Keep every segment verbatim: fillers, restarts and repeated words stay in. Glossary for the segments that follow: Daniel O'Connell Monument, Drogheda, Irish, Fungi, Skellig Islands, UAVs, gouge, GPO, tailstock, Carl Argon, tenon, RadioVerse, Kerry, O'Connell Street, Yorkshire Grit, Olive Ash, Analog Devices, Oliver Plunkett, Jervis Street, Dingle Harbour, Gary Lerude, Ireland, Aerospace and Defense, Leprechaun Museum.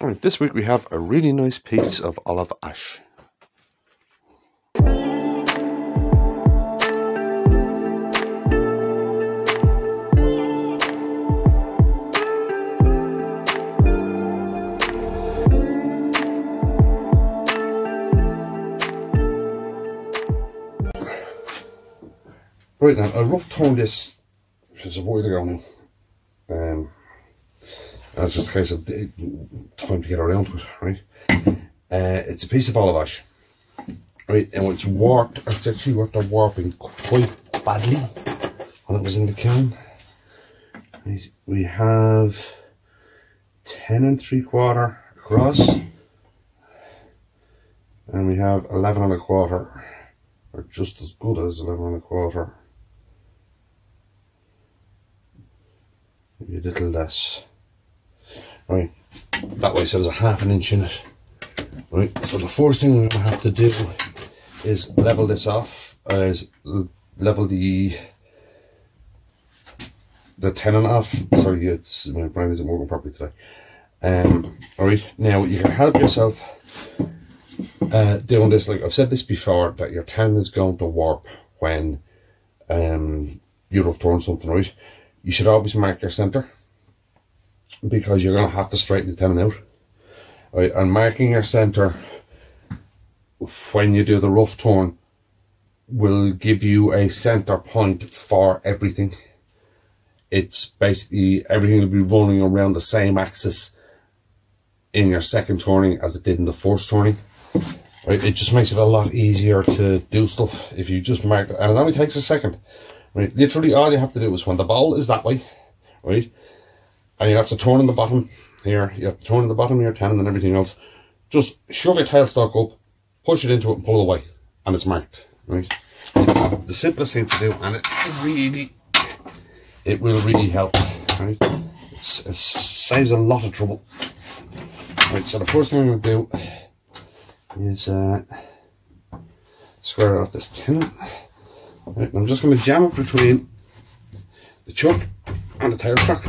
And this week we have a really nice piece of olive ash. Right then, I rough toned this just a while ago now. Um, that's just a case of the, time to get around to it, right? Uh, it's a piece of olive ash, right? And it's warped, it's actually worked on warping quite badly when it was in the kiln. We have ten and three quarter across, and we have eleven and a quarter, or just as good as eleven and a quarter. Maybe a little less. Right, that way, so there's a half an inch in it. Right, so the first thing we're going to have to do is level this off, uh, is level the the tenon off. Sorry, it's, my brain isn't working properly today. Um, Alright, now you can help yourself uh, doing this. Like I've said this before, that your tenon is going to warp when um, you rough torn something, right? You should always mark your centre, because you're going to have to straighten the tenon out. Right, and marking your centre when you do the rough turn will give you a centre point for everything. It's basically, everything will be running around the same axis in your second turning as it did in the first turning. Right, it just makes it a lot easier to do stuff if you just mark, and it only takes a second. Right, literally all you have to do is when the bowl is that way, right, and you have to turn on the bottom here, you have to turn on the bottom of your tenon and everything else, just shove your tailstock up, push it into it and pull it away, and it's marked, right? It's the simplest thing to do, and it really, it will really help, right? It's, it saves a lot of trouble. Right, so the first thing I'm going to do is uh, square off this tenon. Right, I'm just going to jam it between the chuck and the tailstock.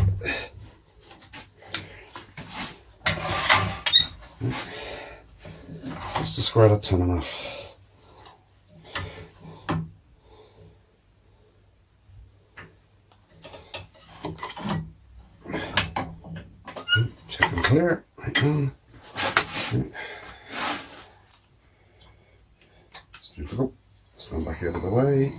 Just to square that tenon off. Check and clear. Right now. Let's do it up. Stand back out of the way.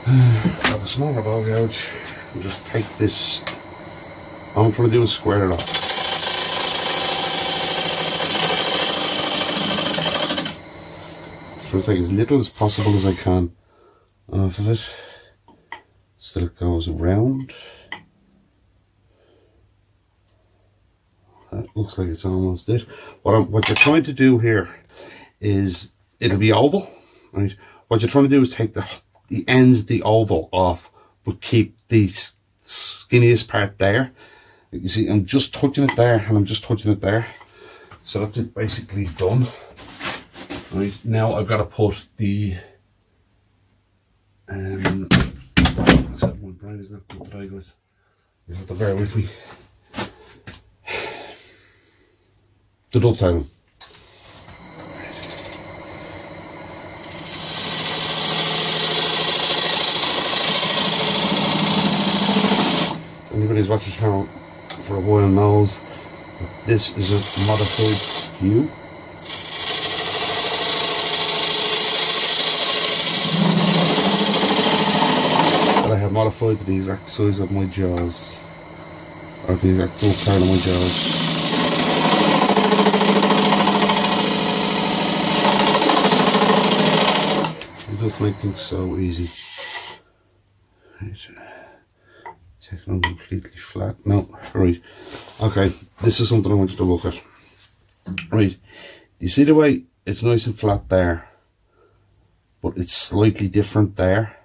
Have a smaller ball gouge and just take this. All I'm trying to do is square it off. I'm trying to take as little as possible as I can off of it, so it goes around. That looks like it's almost it. What I'm, what you're trying to do here is, it'll be oval, right? What you're trying to do is take the the ends of the oval off, but keep the skinniest part there. You see, I'm just touching it there, and I'm just touching it there. So that's it basically done. Right, now I've got to put the, um, except my brain is not good today, guys. You'll have to bear with me. The dovetail. Anybody who's watched the channel for a while knows that this is a modified skew. That I have modified to the exact size of my jaws, or the exact full part of my jaws. It does make things so easy. Right. It's not completely flat. No, right. Okay, this is something I want you to look at. Right, you see the way it's nice and flat there, but it's slightly different there.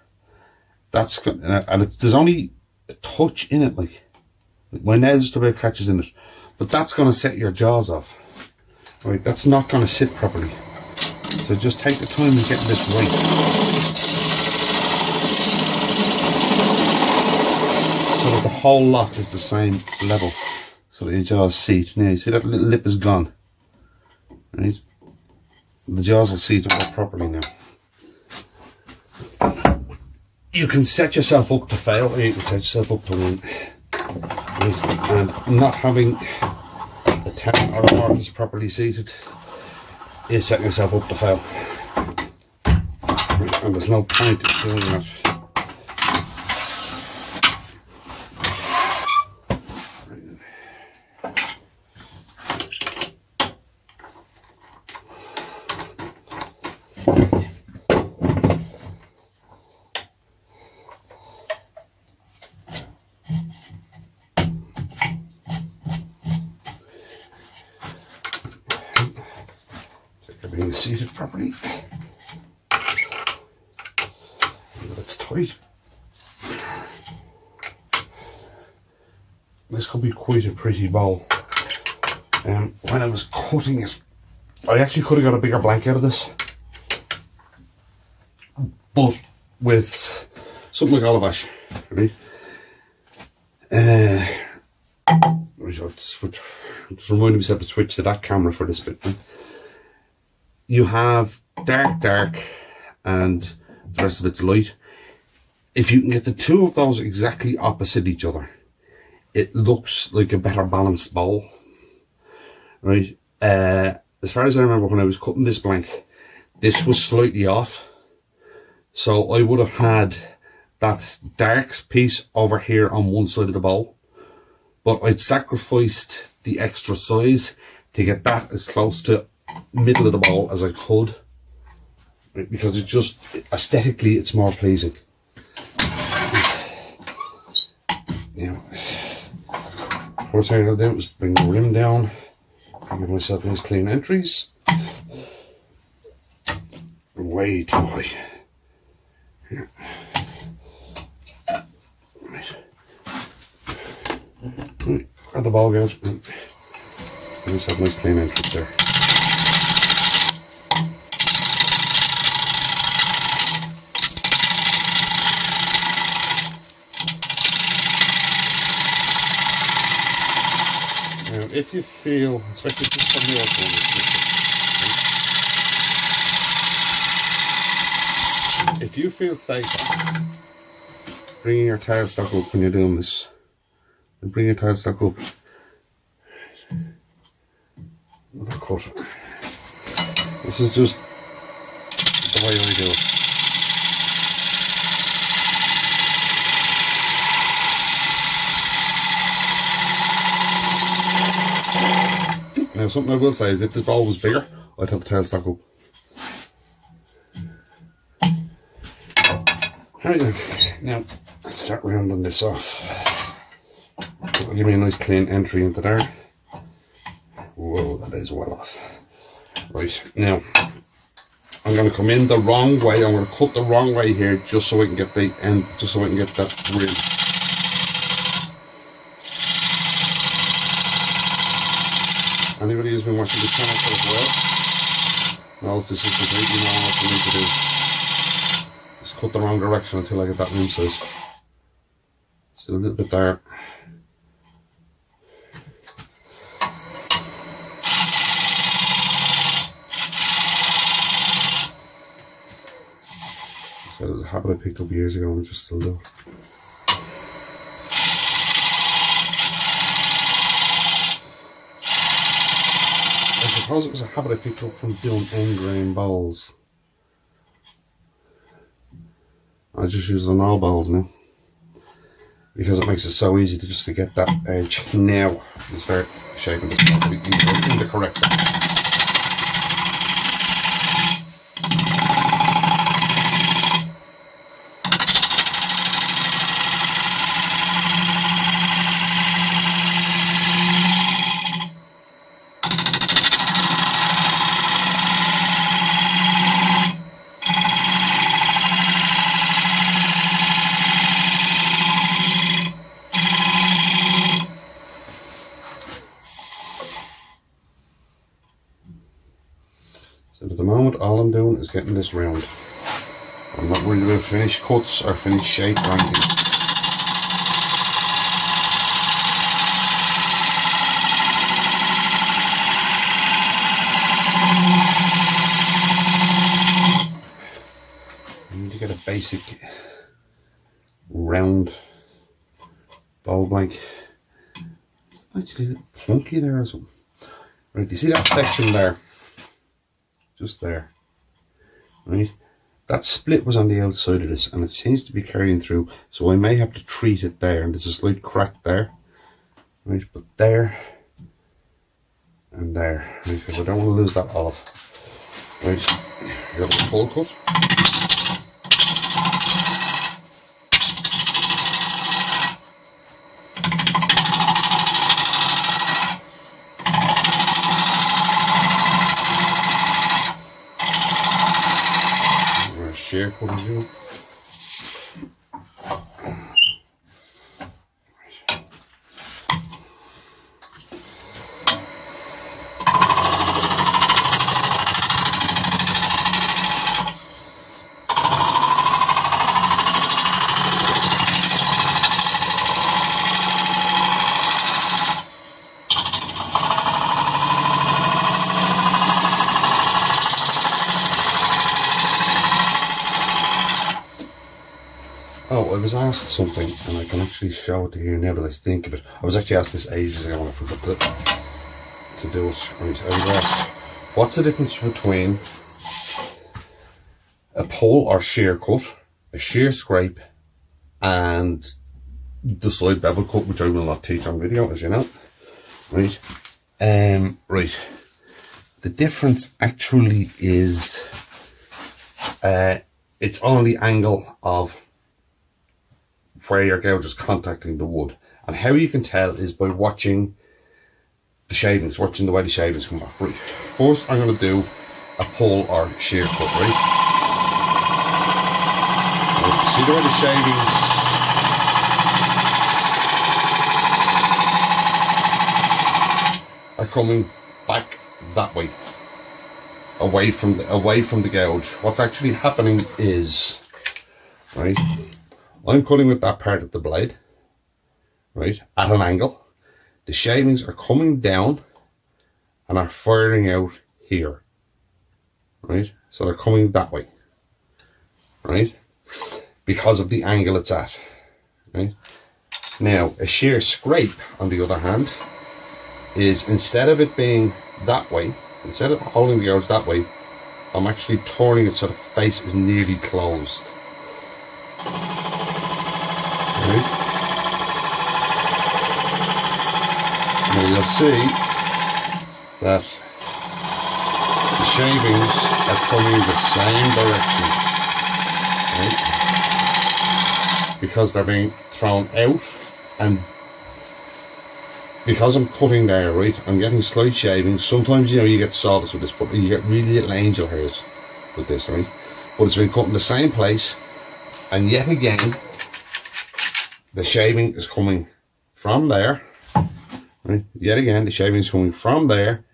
That's good, and it's, there's only a touch in it, like, like my nail just about catches in it, but that's going to set your jaws off. Right, that's not going to sit properly. So just take the time and get this right. sort of the whole lot is the same level. Sort of your jars seat. Now you see that little lip is gone. Right? The jars will seat up properly now. You can set yourself up to fail, or you can set yourself up to win. Right? And not having the tap or markers properly seated is setting yourself up to fail. Right? And there's no point in doing that. Seated properly. That's tight. This could be quite a pretty bowl. Um, when I was cutting it, I actually could have got a bigger blank out of this, but with something like Olive Ash, right? Uh, just reminding myself to switch to that camera for this bit. Right? You have dark, dark, and the rest of it's light. If you can get the two of those exactly opposite each other, it looks like a better balanced bowl, right? Uh, as far as I remember, when I was cutting this blank, this was slightly off. So I would have had that dark piece over here on one side of the bowl, but I'd sacrificed the extra size to get that as close to middle of the bowl as I could, right? Because it just aesthetically it's more pleasing. Yeah. First thing I'll do is bring the rim down and give myself nice clean entries. Way too high. Yeah. Right. Right. Where the bowl goes, let's have nice clean entries there. If you feel, especially just from the old one, if you feel safe bringing your tile stock up when you're doing this, then bring your tile stock up. Another cut. This is just the way I do it. Now, something I will say is if this bowl was bigger, I'd have the tail stock up. Right then, now, let's start rounding this off. It'll give me a nice clean entry into there. Whoa, that is well off. Right, now, I'm going to come in the wrong way. I'm going to cut the wrong way here just so I can get the end, just so I can get that rim. Anybody who's been watching the channel for a while knows this is completely normal for me to do. Just cut the wrong direction until I get that rim size. Still a little bit there. So it was a habit I picked up years ago and I just still do. I suppose it was a habit I picked up from doing end grain bowls. I just use them all bowls now because it makes it so easy to just to get that edge. Now you start shaping this properly in the correct is getting this round. I'm not worried about finished cuts or finished shape or anything. I need to get a basic round bulb like actually clunky there as well. Right, you see that section there? Just there. Right? That split was on the outside of this and it seems to be carrying through, so I may have to treat it there, and there's a slight crack there. Right, but there and there. Right, because I don't want to lose that olive. Right, I've got a pull cut. Shear cut as well. I was asked something, and I can actually show it to you now that I think of it. I was actually asked this ages ago and I forgot to, to do it. Right, I was asked, what's the difference between a pull or shear cut, a shear scrape, and the side bevel cut, which I will not teach on video, as you know. Right, um, right. The difference actually is uh, it's on the angle of where your gouge is contacting the wood, and how you can tell is by watching the shavings, watching the way the shavings come off. Right, first I'm going to do a pull or shear cut. Right, right. See the way the shavings are coming back that way, away from the away from the gouge. What's actually happening is, right, I'm cutting with that part of the blade, right, at an angle. The shavings are coming down and are firing out here, right? So they're coming that way, right? Because of the angle it's at, right? Now, a shear scrape, on the other hand, is instead of it being that way, instead of holding the gouge that way, I'm actually turning it so the face is nearly closed. Right. Now you'll see that the shavings are coming the same direction, right? Because they're being thrown out, and because I'm cutting there, right, I'm getting slight shavings. Sometimes, you know, you get sawdust with this, but you get really little angel hairs with this, right? But it's been cut in the same place, and yet again, the shaving is coming from there, right? Yet again, the shaving is coming from there,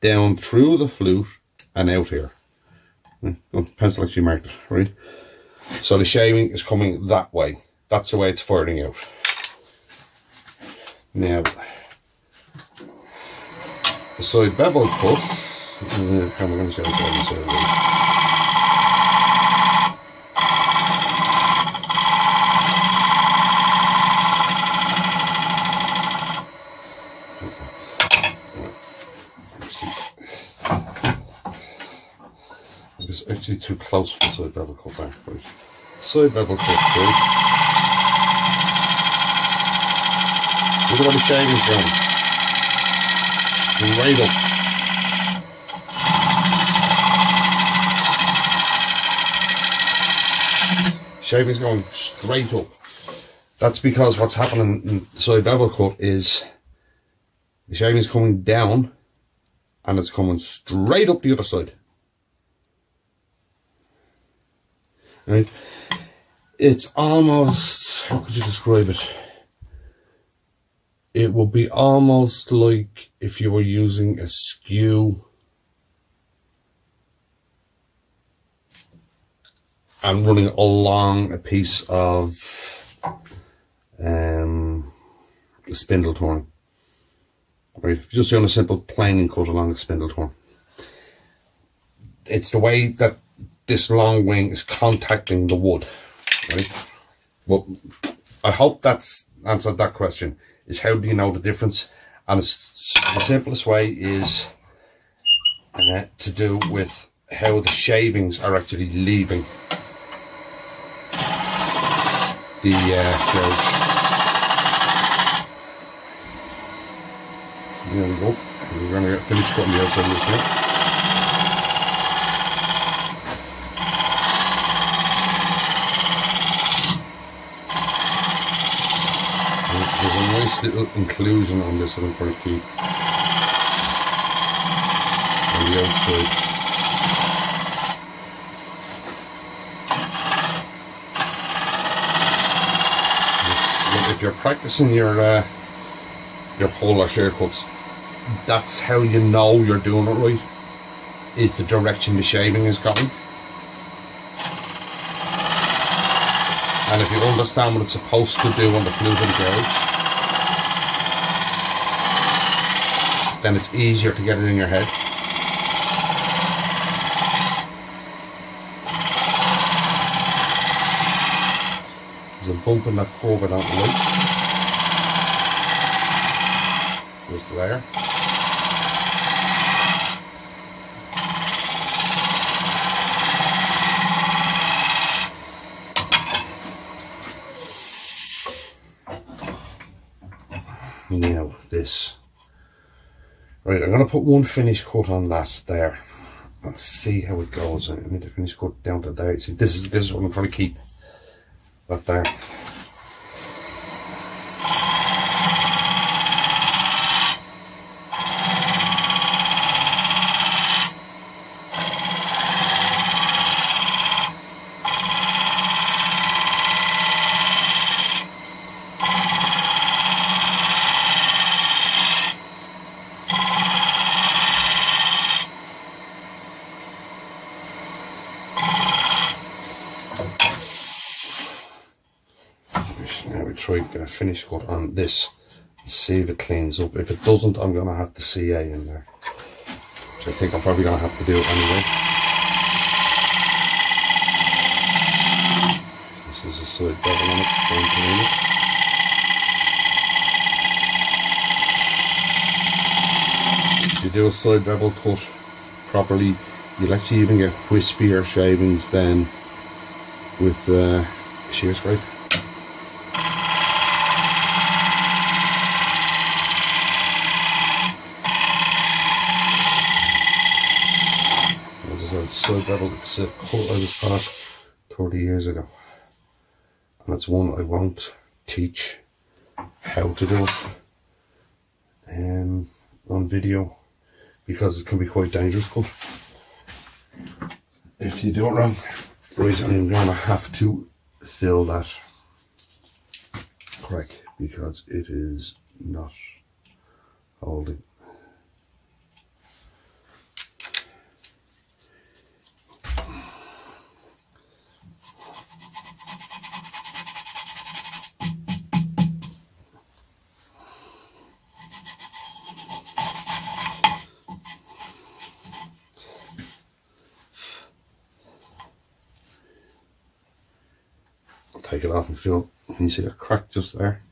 down through the flute, and out here. Right? Oh, pencil actually marked it, right? So the shaving is coming that way. That's the way it's firing out. Now, the side bevel cut, uh, how am I going to show it? Actually too close for the side bevel cut there. Right. Side bevel cut through. Look at where the shaving's going. Straight up. Shaving's going straight up. That's because what's happening in the side bevel cut is the shaving's coming down and it's coming straight up the other side. Right, it's almost, how could you describe it? It will be almost like if you were using a skew and running along a piece of um, a spindle turn. Right, if you're just doing a simple planing cut along a spindle turn. It's the way that this long wing is contacting the wood, right? Well, I hope that's answered that question, is how do you know the difference? And it's, the simplest way is uh, to do with how the shavings are actually leaving the uh, gouge. There we go. We're going to get finished cutting the outside of this now. Little inclusion on this little front key on the outside. But if you're practicing your uh, your pull or shear cuts, that's how you know you're doing it right, is the direction the shaving is going. And if you understand what it's supposed to do on the flute of the gouge, then it's easier to get it in your head. There's a bump in that curve I don't like. Just there. Now this. Right, I'm going to put one finish cut on that there. Let's see how it goes. I need to finish cut down to there. See, this is, this is what I'm trying to keep. That there. Finish cut on this, see if it cleans up. If it doesn't, I'm gonna have the C A in there, which I think I'm probably gonna have to do anyway. This is a side bevel on it, don't clean it. If you do a side bevel cut properly, you'll actually even get wispier shavings than with uh, shear scrape. So bevel, it's a quote I was taught thirty years ago, and it's one I won't teach how to do it um, on video, because it can be quite dangerous but if you do it wrong. Right, I'm going to have to fill that crack because it is not holding. Take it off and fill. Can you see the crack just there?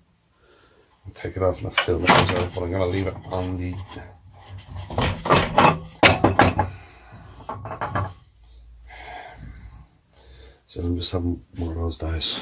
I'll take it off and I'll fill that out, but I'm going to leave it on the. So I'm just having one of those days.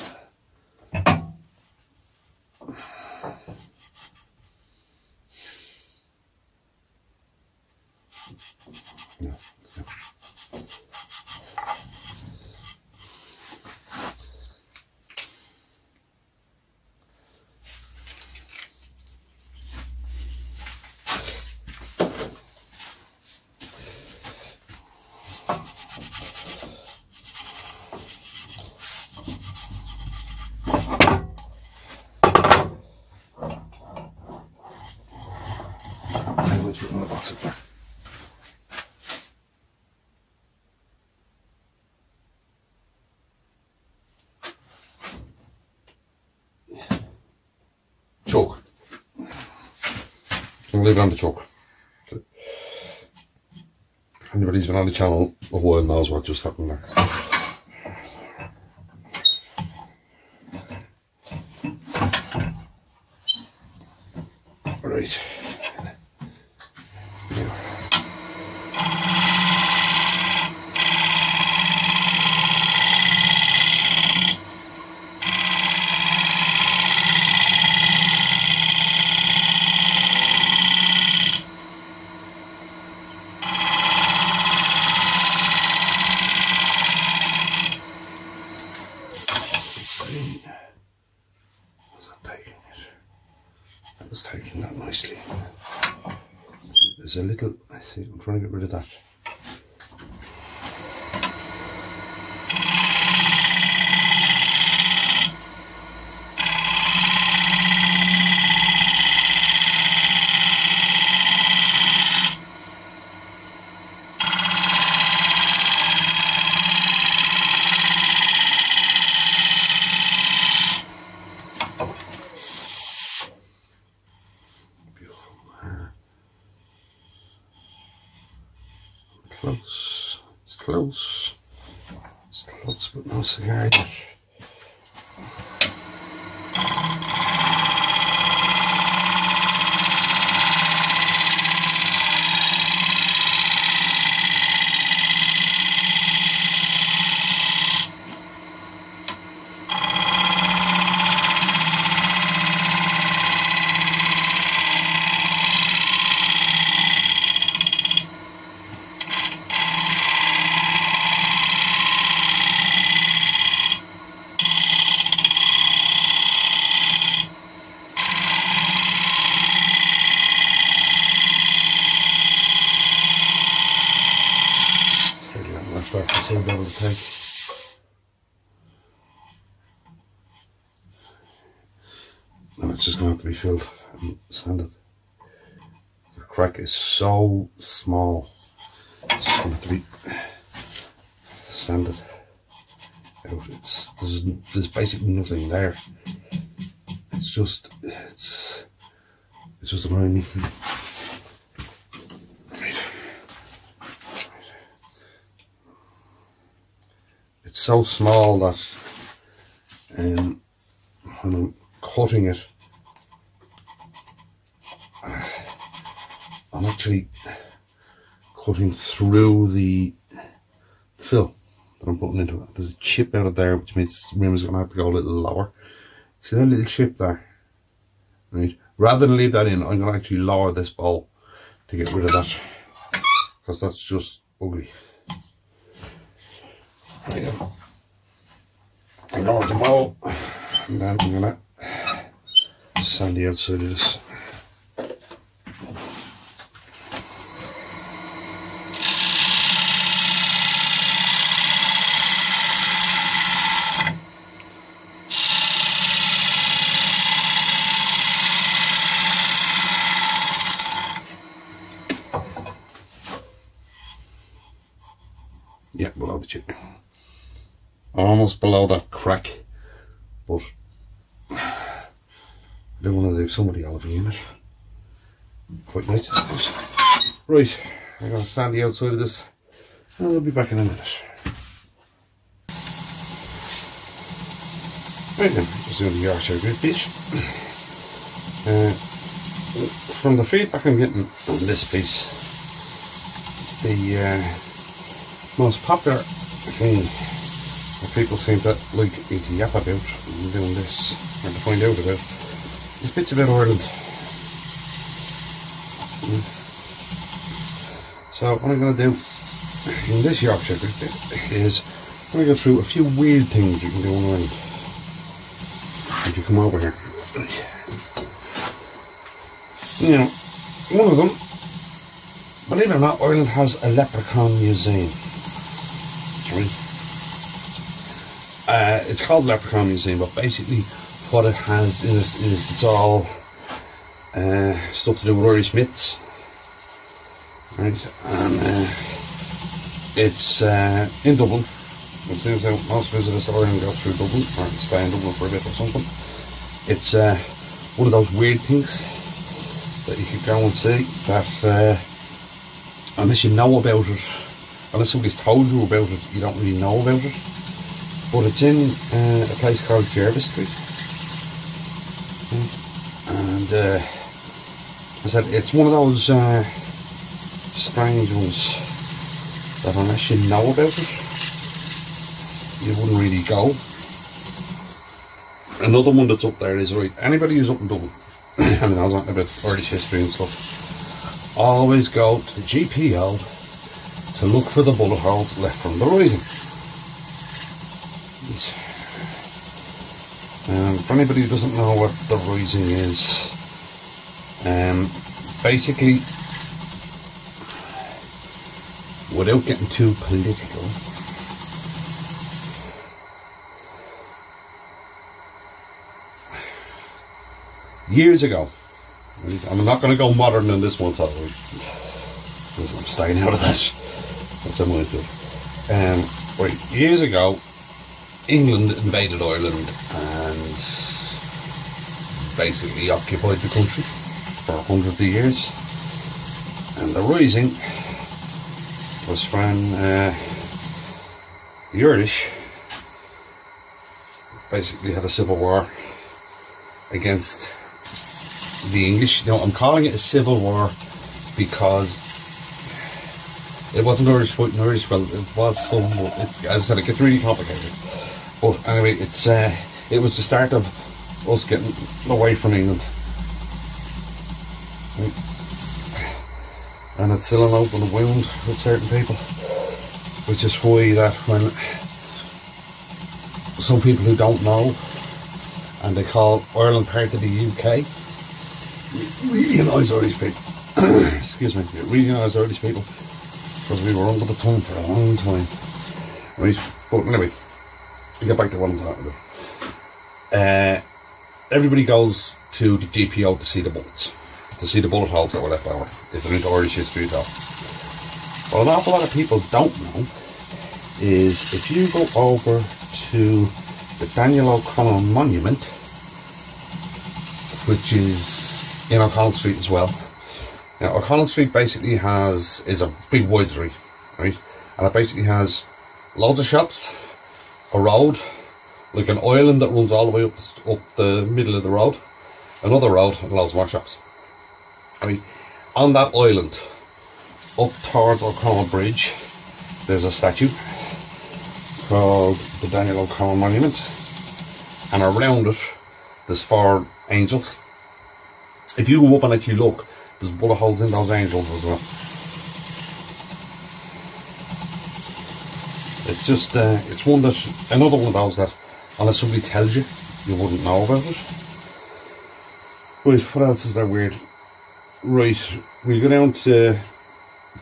Leave it on the chalk. anybody's been on the channel a while knows what just happened there. Right. A little, I think I'm trying to get rid of that. Cigar. Filled and sanded. The crack is so small, it's just going to have to be sanded out. It's, there's, there's basically nothing there. It's just, it's, it's just a right. Right. It's so small that um, when I'm cutting it, I'm actually cutting through the fill that I'm putting into it. There's a chip out of there, which means the rim is going to have to go a little lower. See that little chip there? Right. Rather than leave that in, I'm going to actually lower this bowl to get rid of that, because that's just ugly. Right then. I lower the bowl, and then I'm going to sand the outside of this. Almost below that crack, but I do want to leave somebody olive in it. Quite nice, I suppose. Right, I'm going to sand the outside of this, and we'll be back in a minute. Right then, just doing the Yorkshire Grit piece. Uh, from the feedback I'm getting on this piece, the uh, most popular thing people seem to like me to yap about and doing this, or to find out about, is bits about Ireland. So what I'm going to do in this Yorkshire Grit is I'm going to go through a few weird things you can do in Ireland if you come over here. You know, one of them, believe it or not, Ireland has a leprechaun museum. Right? Uh, it's called Leprechaun Museum, but basically what it has in it is it's all uh, stuff to do with Irish myths, right? And uh, it's uh, in Dublin. It seems that most visitors to Ireland go through Dublin, or stay in Dublin for a bit or something. It's uh, one of those weird things that you could go and see that uh, unless you know about it, unless somebody's told you about it, you don't really know about it. But it's in uh, a place called Jervis Street. And uh, I said, it's one of those uh, strange ones that unless you know about it, you wouldn't really go. Another one that's up there is, right, anybody who's up in Dublin, I mean, I was talking about Irish history and stuff, always go to the G P O to look for the bullet holes left from the rising. Um, for anybody who doesn't know what the rising is, um, basically, without getting too political, years ago, I'm not going to go modern in this one, so I'm staying out of that. That's how much of it. Um, right, years ago, England invaded Ireland and basically occupied the country for hundreds of years. And the rising was when uh, the Irish basically had a civil war against the English. No, I'm calling it a civil war because it wasn't Irish fighting Irish. Well, it was some. It's, as I said, it gets really complicated. But anyway, it's uh, it was the start of us getting away from England, and it's still an open wound with certain people, which is why that when some people who don't know and they call Ireland part of the U K. Really nice Irish people. Excuse me. Really nice Irish people. Because we were under the tongue for a long time. Right? But anyway, we get back to what I'm talking about. Uh, everybody goes to the G P O to see the bullets. To see the bullet holes that were left over. If they're into Irish history at all. What an awful lot of people don't know is if you go over to the Daniel O'Connell Monument, which is in O'Connell Street as well. Now O'Connell Street basically has is a big widery, right? And it basically has loads of shops, a road, like an island that runs all the way up up the middle of the road, another road, and loads more shops. I mean, on that island, up towards O'Connell Bridge, there's a statue called the Daniel O'Connell Monument, and around it there's four angels. If you go up and actually look, there's bullet holes in those angels as well. It's just, uh, it's one that, another one of those that, unless somebody tells you, you wouldn't know about it. Wait, what else is that weird? Right, we'll go down to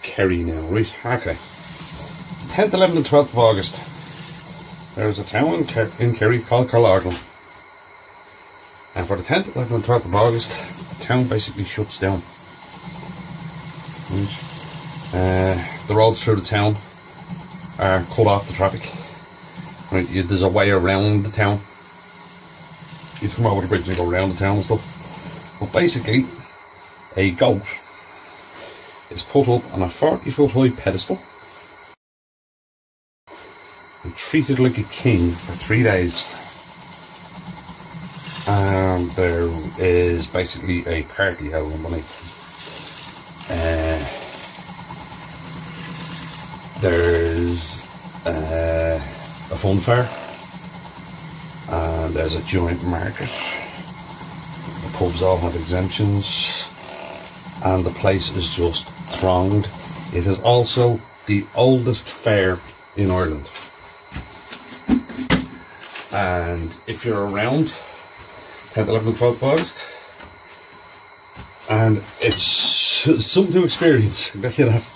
Kerry now, right? Okay. tenth, eleventh and twelfth of August. There's a town in, Ker in Kerry called Carl Argon. And for the tenth, eleventh and twelfth of August, the town basically shuts down. Right. Uh, the roads through the town are cut off to traffic. Right. You, there's a way around the town. You come over the bridge and go around the town and stuff. But basically, a goat is put up on a forty foot high pedestal and treated like a king for three days. And there is basically a party held underneath. Uh, there's uh, a fun fair, and there's a joint market. The pubs all have exemptions, and the place is just thronged. It is also the oldest fair in Ireland. And if you're around, tenth, eleventh and twelfth of August, and it's something to experience. I bet you that.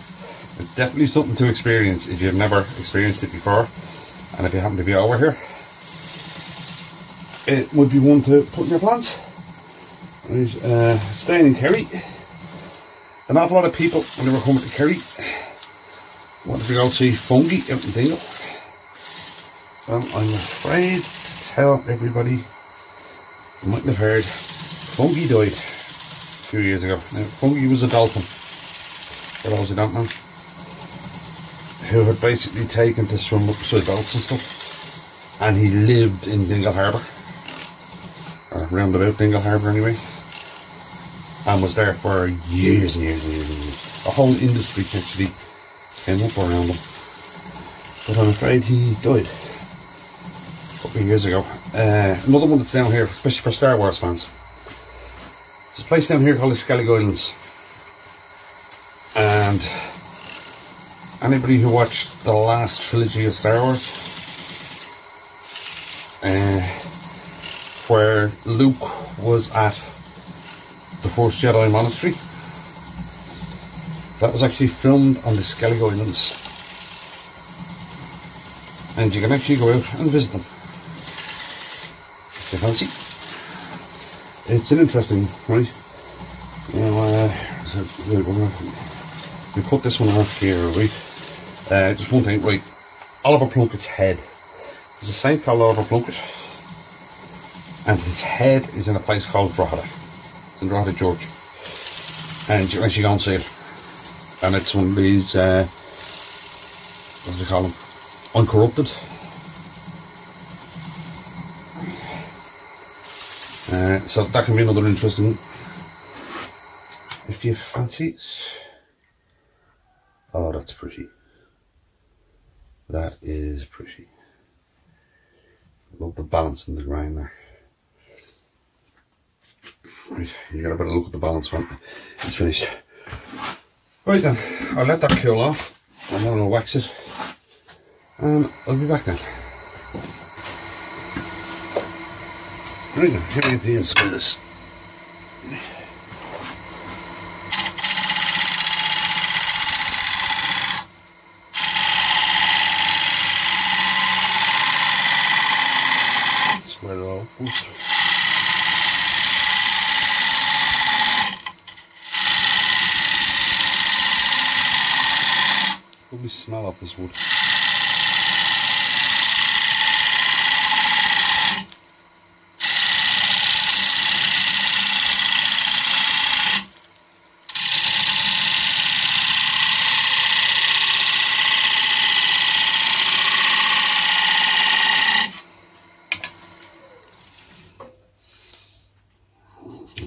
It's definitely something to experience if you've never experienced it before, and if you happen to be over here, it would be one to put in your plans. Uh, staying in Kerry, an awful lot of people when they were coming to Kerry wanted to go see Fungi out in Dingle. Well, I'm afraid to tell everybody. You mightn't have heard, Fungi died a few years ago. Now, Fungi was a dolphin, for those who don't know, who had basically taken to swim upside boats and stuff, and he lived in Dingle Harbour, or round about Dingle Harbour anyway, and was there for years and years and years and years. A whole industry actually came up around him, but I'm afraid he died a couple of years ago. Uh, another one that's down here, especially for Star Wars fans. There's a place down here called the Skellig Islands, and anybody who watched the last trilogy of Star Wars, uh, where Luke was at the First Jedi Monastery, that was actually filmed on the Skellig Islands, and you can actually go out and visit them if you fancy. It's an interesting one, right? You know, uh, so we're gonna, we put this one off here, right? Uh, just one thing, right? Oliver Plunkett's head. There's a saint called Oliver Plunkett, and his head is in a place called Drogheda. It's in Drogheda Church, and you can actually go and see it. And it's one of these, uh, what do they call them? Uncorrupted. Uh, so that can be another interesting, if you fancy it. Oh, that's pretty. That is pretty. Love the balance in the grain there. Right, you got a better look at the balance when it's finished. Right then, I'll let that cool off, and then I'll wax it, and I'll be back then. Right then, here we get the inside of this. Square it off. Lovely smell of this wood.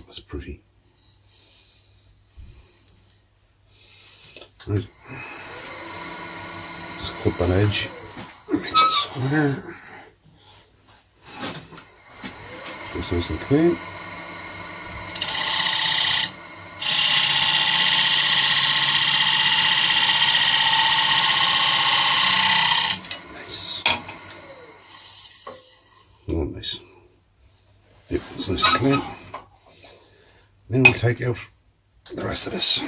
That's pretty. Right. Up an edge, square, just nice and clean. Nice, oh nice, yep, it's nice and clean. Then we'll take out the rest of this.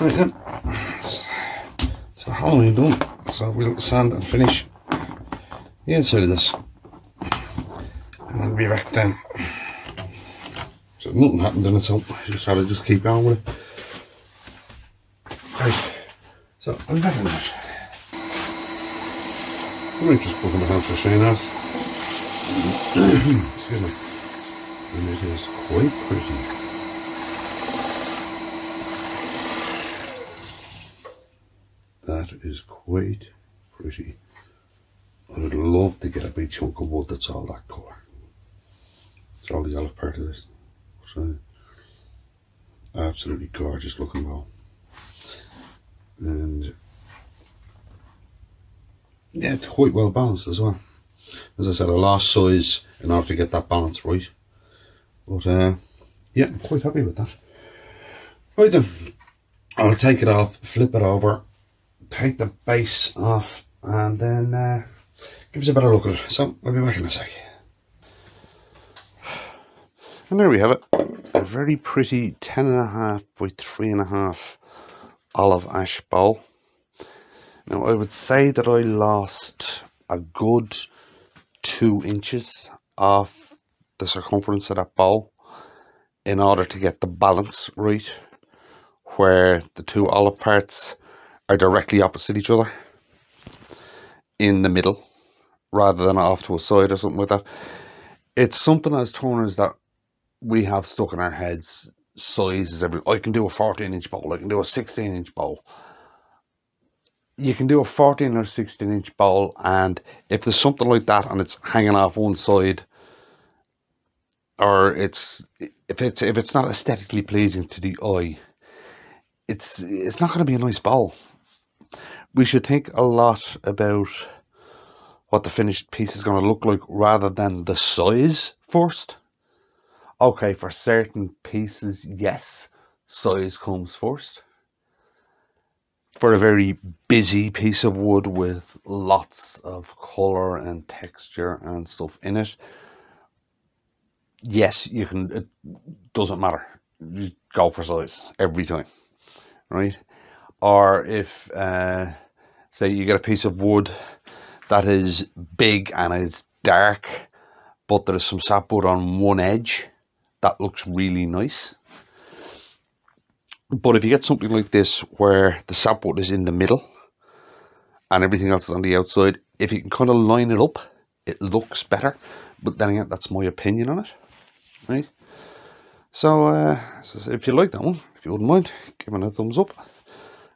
Right then, it's, it's the Halloween done, so we'll sand and finish the inside of this, and I'll be back then. So nothing happened in it, all. I just had to just keep going with it. Right, so I'm back in that. Let me just put my hands to shine off. Excuse me. And it is quite pretty. That is quite pretty. I would love to get a big chunk of wood that's all that colour. It's all the olive part of this. So, absolutely gorgeous looking wall. And yeah, it's quite well balanced as well. As I said, I lost size in order to get that balance right. But uh, yeah, I'm quite happy with that. Right then, I'll take it off, flip it over, take the base off, and then uh, give us a better look at it. So I'll be back in a sec. And there we have it, a very pretty ten and a half by three and a half olive ash bowl. Now I would say that I lost a good two inches off the circumference of that bowl in order to get the balance right, where the two olive parts are directly opposite each other in the middle rather than off to a side or something like that. It's something as turners that we have stuck in our heads, sizes. Every I can do a fourteen inch bowl, I can do a sixteen inch bowl. You can do a fourteen or sixteen inch bowl, and if there's something like that and it's hanging off one side, or it's if it's if it's not aesthetically pleasing to the eye, it's it's not going to be a nice bowl. We should think a lot about what the finished piece is going to look like rather than the size first. Okay, for certain pieces, yes, size comes first. For a very busy piece of wood with lots of colour and texture and stuff in it, yes, you can, it doesn't matter. You go for size every time, right? Or if, uh, say, you get a piece of wood that is big and it's dark, but there is some sapwood on one edge, that looks really nice. But if you get something like this where the sapwood is in the middle and everything else is on the outside, if you can kind of line it up, it looks better. But then again, that's my opinion on it, right? So, uh, so if you like that one, if you wouldn't mind, give it a thumbs up,